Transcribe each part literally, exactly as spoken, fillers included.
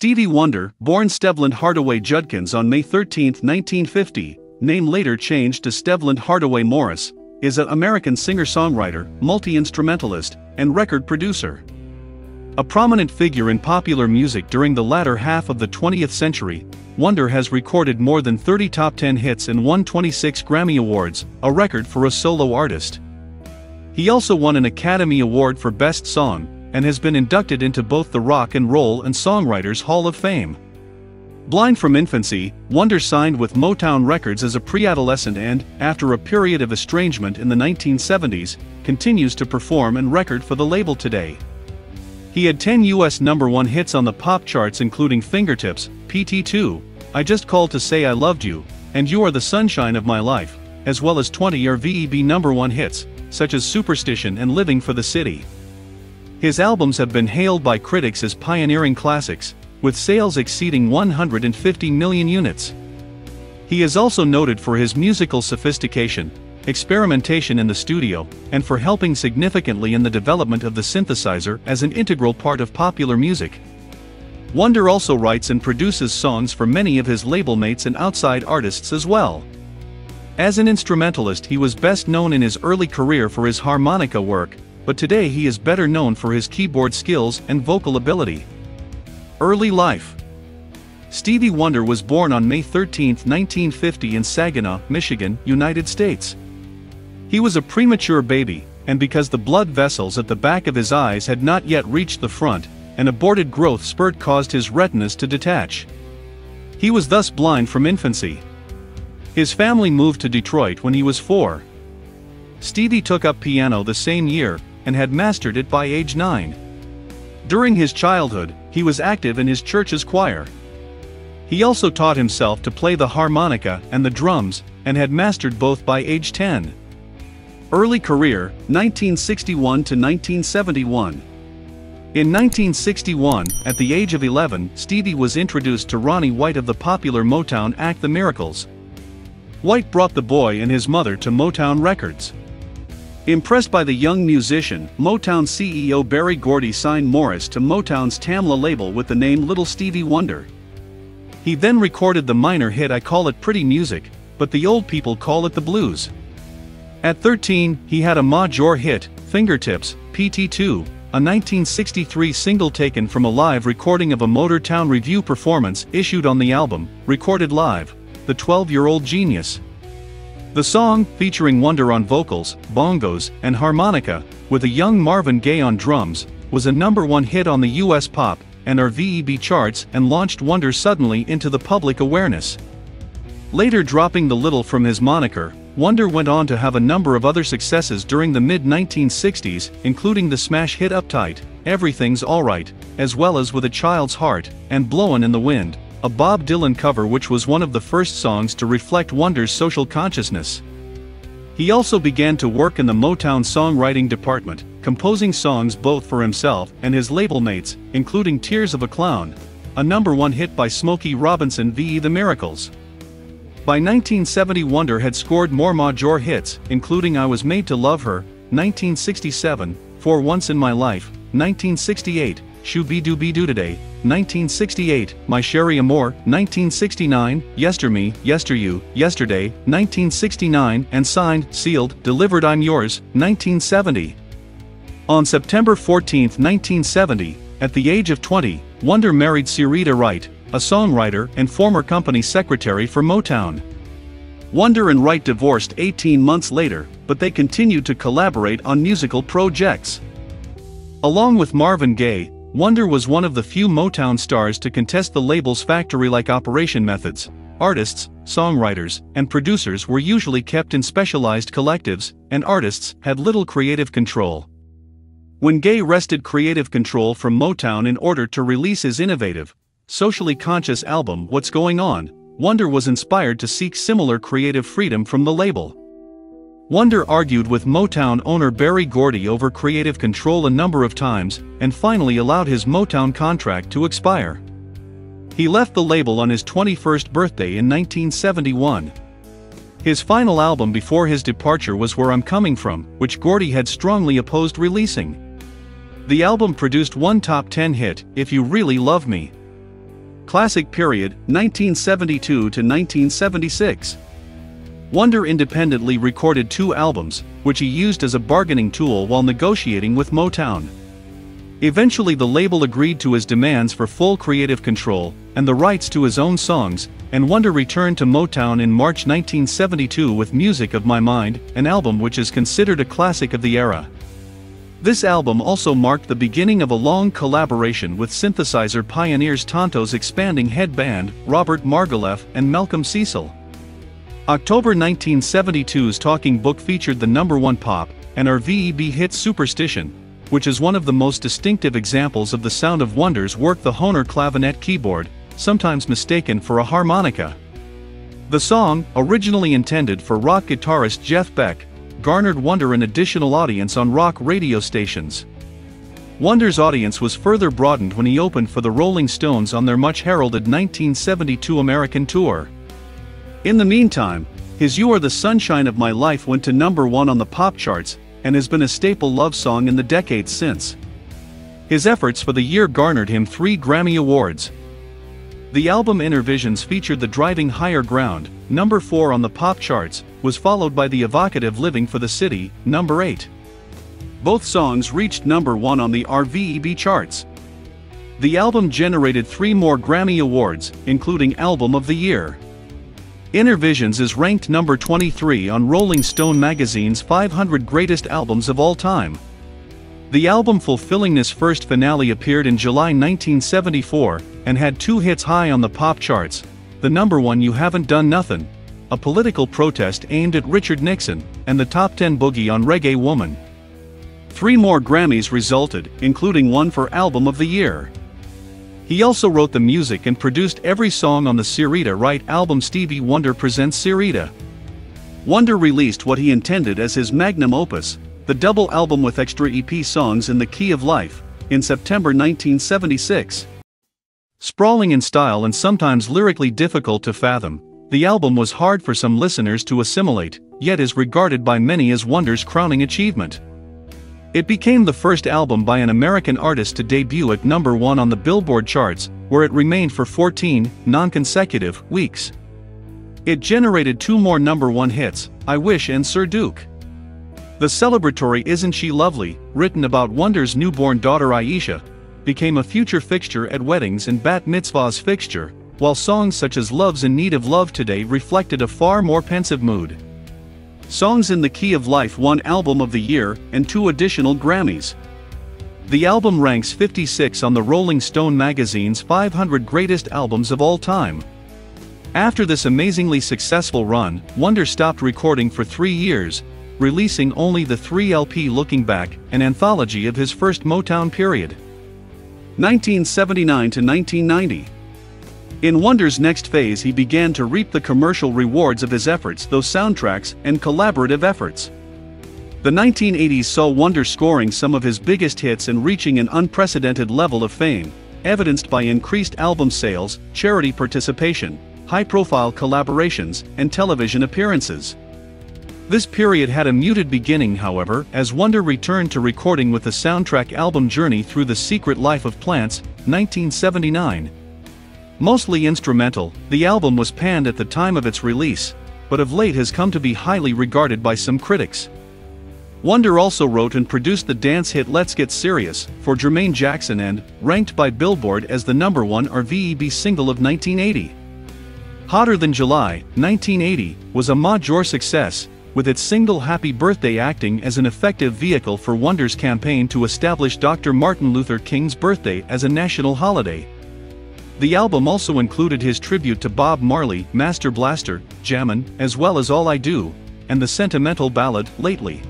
Stevie Wonder, born Stevland Hardaway Judkins on May thirteenth, nineteen fifty, name later changed to Stevland Hardaway Morris, is an American singer-songwriter, multi-instrumentalist, and record producer. A prominent figure in popular music during the latter half of the twentieth century, Wonder has recorded more than thirty top ten hits and won twenty-six Grammy Awards, a record for a solo artist. He also won an Academy Award for Best Song, and has been inducted into both the Rock and Roll and Songwriters Hall of Fame. Blind from infancy, Wonder signed with Motown Records as a pre-adolescent and, after a period of estrangement in the nineteen seventies, continues to perform and record for the label today. He had ten U S number one hits on the pop charts including Fingertips, P T two, I Just Called to Say I Loved You, and You Are the Sunshine of My Life, as well as twenty R V E B number one hits, such as Superstition and Living for the City. His albums have been hailed by critics as pioneering classics, with sales exceeding one hundred fifty million units. He is also noted for his musical sophistication, experimentation in the studio, and for helping significantly in the development of the synthesizer as an integral part of popular music. Wonder also writes and produces songs for many of his label mates and outside artists as well. As an instrumentalist, he was best known in his early career for his harmonica work, but today he is better known for his keyboard skills and vocal ability. Early life. Stevie Wonder was born on May thirteenth, nineteen fifty in Saginaw, Michigan, United States. He was a premature baby, and because the blood vessels at the back of his eyes had not yet reached the front, an aborted growth spurt caused his retinas to detach. He was thus blind from infancy. His family moved to Detroit when he was four. Stevie took up piano the same year, and had mastered it by age nine. During his childhood, he was active in his church's choir. He also taught himself to play the harmonica and the drums, and had mastered both by age ten. Early career, nineteen sixty-one to nineteen seventy-one. In nineteen sixty-one, at the age of eleven, Stevie was introduced to Ronnie White of the popular Motown act The Miracles. White brought the boy and his mother to Motown Records. Impressed by the young musician, Motown C E O Berry Gordy signed Morris to Motown's Tamla label with the name Little Stevie Wonder. He then recorded the minor hit I Call It Pretty Music, but the old people call it the blues. At thirteen, he had a major hit, Fingertips, P T two, a nineteen sixty-three single taken from a live recording of a Motortown review performance issued on the album, Recorded Live, The twelve-Year-Old Genius. The song, featuring Wonder on vocals, bongos, and harmonica, with a young Marvin Gaye on drums, was a number one hit on the U S pop and R V E B charts and launched Wonder suddenly into the public awareness. Later dropping the little from his moniker, Wonder went on to have a number of other successes during the mid nineteen sixties, including the smash hit Uptight, Everything's Alright, as well as With a Child's Heart, and Blowin' in the Wind, a Bob Dylan cover which was one of the first songs to reflect Wonder's social consciousness. He also began to work in the Motown songwriting department, composing songs both for himself and his label mates, including Tears of a Clown, a number one hit by Smokey Robinson versus The Miracles. By nineteen seventy, Wonder had scored more major hits, including I Was Made to Love Her, nineteen sixty-seven, For Once in My Life, nineteen sixty-eight, Shoo-Be-Doo-Be-Doo Today, nineteen sixty-eight, My Sherry Amore, nineteen sixty-nine, Yesterme, Yester You, Yesterday, nineteen sixty-nine, and signed, sealed, delivered I'm Yours, nineteen seventy. On September fourteenth, nineteen seventy, at the age of twenty, Wonder married Syreeta Wright, a songwriter and former company secretary for Motown. Wonder and Wright divorced eighteen months later, but they continued to collaborate on musical projects. Along with Marvin Gaye, Wonder was one of the few Motown stars to contest the label's factory-like operation methods. Artists, songwriters, and producers were usually kept in specialized collectives, and artists had little creative control. When Gaye wrested creative control from Motown in order to release his innovative, socially conscious album What's Going On, Wonder was inspired to seek similar creative freedom from the label. Wonder argued with Motown owner Berry Gordy over creative control a number of times, and finally allowed his Motown contract to expire. He left the label on his twenty-first birthday in nineteen seventy-one. His final album before his departure was Where I'm Coming From, which Gordy had strongly opposed releasing. The album produced one top ten hit, If You Really Love Me. Classic Period, nineteen seventy-two to nineteen seventy-six. Wonder independently recorded two albums, which he used as a bargaining tool while negotiating with Motown. Eventually the label agreed to his demands for full creative control and the rights to his own songs, and Wonder returned to Motown in March nineteen seventy-two with Music of My Mind, an album which is considered a classic of the era. This album also marked the beginning of a long collaboration with synthesizer pioneers Tonto's Expanding Headband, Robert Margouleff, and Malcolm Cecil. October nineteen seventy-two's Talking Book featured the number one pop and R and B hit Superstition, which is one of the most distinctive examples of the sound of Wonder's work, the Hohner clavinet keyboard, sometimes mistaken for a harmonica. The song, originally intended for rock guitarist Jeff Beck, garnered Wonder an additional audience on rock radio stations. Wonder's audience was further broadened when he opened for the Rolling Stones on their much-heralded nineteen seventy-two American tour. In the meantime, his You Are the Sunshine of My Life went to number one on the pop charts and has been a staple love song in the decades since. His efforts for the year garnered him three Grammy Awards. The album Innervisions featured the driving Higher Ground, number four on the pop charts, was followed by the evocative Living for the City, number eight. Both songs reached number one on the R and B charts. The album generated three more Grammy Awards, including Album of the Year. Innervisions is ranked number twenty-three on Rolling Stone magazine's five hundred Greatest Albums of All Time. The album Fulfillingness' First Finale appeared in July nineteen seventy-four and had two hits high on the pop charts, the number one You Haven't Done Nothing, a political protest aimed at Richard Nixon, and the top ten boogie on Reggae Woman. Three more Grammys resulted, including one for Album of the Year. He also wrote the music and produced every song on the Syreeta Wright album Stevie Wonder Presents Syreeta. Wonder released what he intended as his magnum opus, the double album with extra E P Songs in the Key of Life, in September nineteen seventy-six. Sprawling in style and sometimes lyrically difficult to fathom, the album was hard for some listeners to assimilate, yet is regarded by many as Wonder's crowning achievement. It became the first album by an American artist to debut at number one on the Billboard charts, where it remained for fourteen non-consecutive weeks. It generated two more number one hits, I Wish and Sir Duke. The celebratory Isn't She Lovely, written about Wonder's newborn daughter Aisha, became a future fixture at weddings and bat mitzvahs fixture, while songs such as Love's in Need of Love Today reflected a far more pensive mood. Songs in the Key of Life won Album of the Year and two additional Grammys. The album ranks fifty-six on the Rolling Stone magazine's five hundred Greatest Albums of All Time. After this amazingly successful run, Wonder stopped recording for three years, releasing only the three L P Looking Back, an anthology of his first Motown period, nineteen seventy-nine to nineteen ninety. In Wonder's next phase, he began to reap the commercial rewards of his efforts, though soundtracks and collaborative efforts. The nineteen eighties saw Wonder scoring some of his biggest hits and reaching an unprecedented level of fame, evidenced by increased album sales, charity participation, high-profile collaborations, and television appearances. This period had a muted beginning, however, as Wonder returned to recording with the soundtrack album Journey Through the Secret Life of Plants, nineteen seventy-nine. Mostly instrumental, the album was panned at the time of its release, but of late has come to be highly regarded by some critics. Wonder also wrote and produced the dance hit Let's Get Serious for Jermaine Jackson and, ranked by Billboard as the number one R and B single of nineteen eighty. Hotter Than July, nineteen eighty, was a major success, with its single Happy Birthday acting as an effective vehicle for Wonder's campaign to establish Doctor Martin Luther King's birthday as a national holiday. The album also included his tribute to Bob Marley, Master Blaster, Jammin', as well as All I Do, and the sentimental ballad, Lately.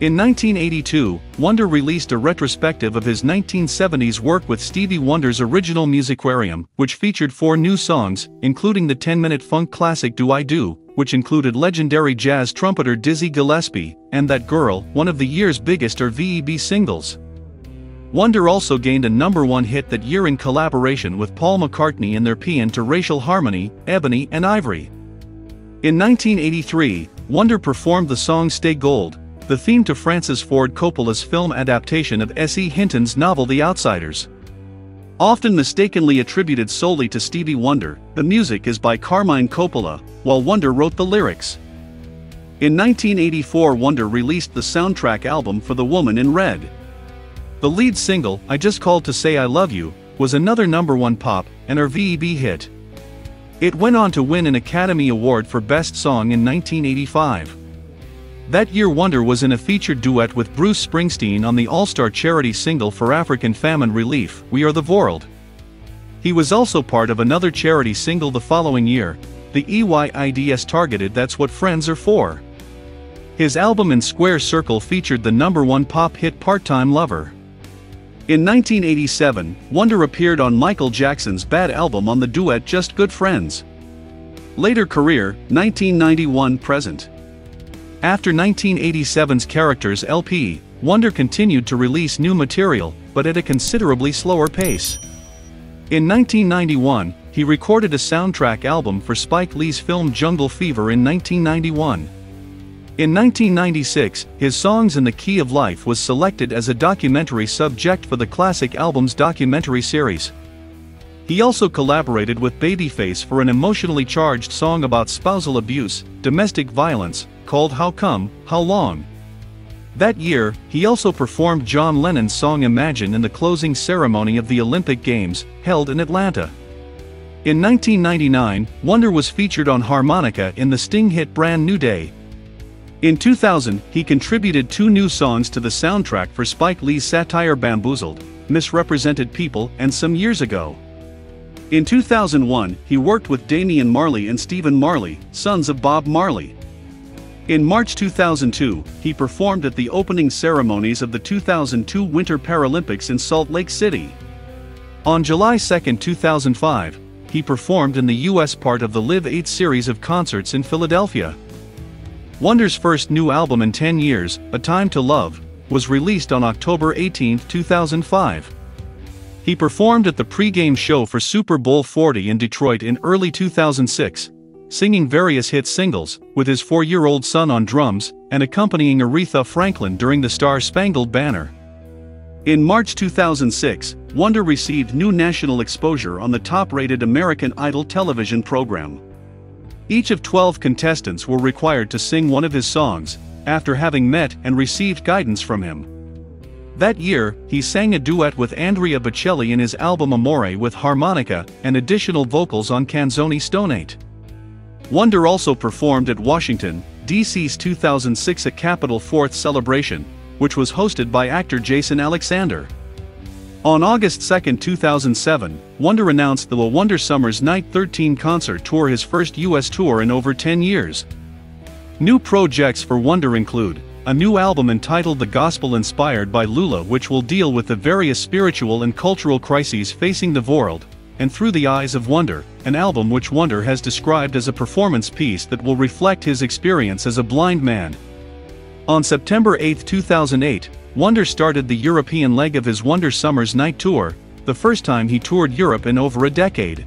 In nineteen eighty-two, Wonder released a retrospective of his nineteen seventies work with Stevie Wonder's Original Musiquarium, which featured four new songs, including the ten-minute funk classic Do I Do, which included legendary jazz trumpeter Dizzy Gillespie, and That Girl, one of the year's biggest R and B singles. Wonder also gained a number one hit that year in collaboration with Paul McCartney in their paean to racial harmony, Ebony and Ivory. In nineteen eighty-three, Wonder performed the song Stay Gold, the theme to Francis Ford Coppola's film adaptation of S E Hinton's novel The Outsiders. Often mistakenly attributed solely to Stevie Wonder, the music is by Carmine Coppola, while Wonder wrote the lyrics. In nineteen eighty-four, Wonder released the soundtrack album for The Woman in Red. The lead single, I Just Called to Say I Love You, was another number one pop and R and B hit. It went on to win an Academy Award for Best Song in nineteen eighty-five. That year, Wonder was in a featured duet with Bruce Springsteen on the all-star charity single for African famine relief, We Are the World. He was also part of another charity single the following year, the EYIDS targeted That's What Friends Are For. His album In Square Circle featured the number one pop hit Part-Time Lover. In nineteen eighty-seven, Wonder appeared on Michael Jackson's Bad album on the duet Just Good Friends. Later career, nineteen ninety-one present. After nineteen eighty-seven's Characters L P, Wonder continued to release new material, but at a considerably slower pace. In nineteen ninety-one, he recorded a soundtrack album for Spike Lee's film Jungle Fever in nineteen ninety-one. In nineteen ninety-six, his Songs in the Key of Life was selected as a documentary subject for the Classic Albums documentary series. He also collaborated with Babyface for an emotionally charged song about spousal abuse, domestic violence, called How Come, How Long. That year, he also performed John Lennon's song Imagine in the closing ceremony of the Olympic Games, held in Atlanta. In nineteen ninety-nine, Wonder was featured on harmonica in the Sting hit Brand New Day. In two thousand, he contributed two new songs to the soundtrack for Spike Lee's satire Bamboozled, Misrepresented People, and Some Years Ago. In two thousand one, he worked with Damian Marley and Stephen Marley, sons of Bob Marley. In March two thousand two, he performed at the opening ceremonies of the two thousand two Winter Paralympics in Salt Lake City. On July second two thousand five, he performed in the U S part of the Live Eight series of concerts in Philadelphia. Wonder's first new album in ten years, A Time to Love, was released on October eighteenth two thousand five. He performed at the pregame show for Super Bowl forty in Detroit in early two thousand six, singing various hit singles, with his four-year-old son on drums, and accompanying Aretha Franklin during the Star-Spangled Banner. In March two thousand six, Wonder received new national exposure on the top-rated American Idol television program. Each of twelve contestants were required to sing one of his songs, after having met and received guidance from him. That year, he sang a duet with Andrea Bocelli in his album Amore with harmonica and additional vocals on Canzoni Stonate. Wonder also performed at Washington, D C's two thousand six A Capitol Fourth celebration, which was hosted by actor Jason Alexander. On August second two thousand seven, Wonder announced the Wonder Summer's Night thirteen concert tour, his first U S tour in over ten years. New projects for Wonder include a new album entitled The Gospel Inspired by Lula, which will deal with the various spiritual and cultural crises facing the world, and Through the Eyes of Wonder, an album which Wonder has described as a performance piece that will reflect his experience as a blind man. On September eighth two thousand eight, Wonder started the European leg of his Wonder Summer's Night tour, the first time he toured Europe in over a decade.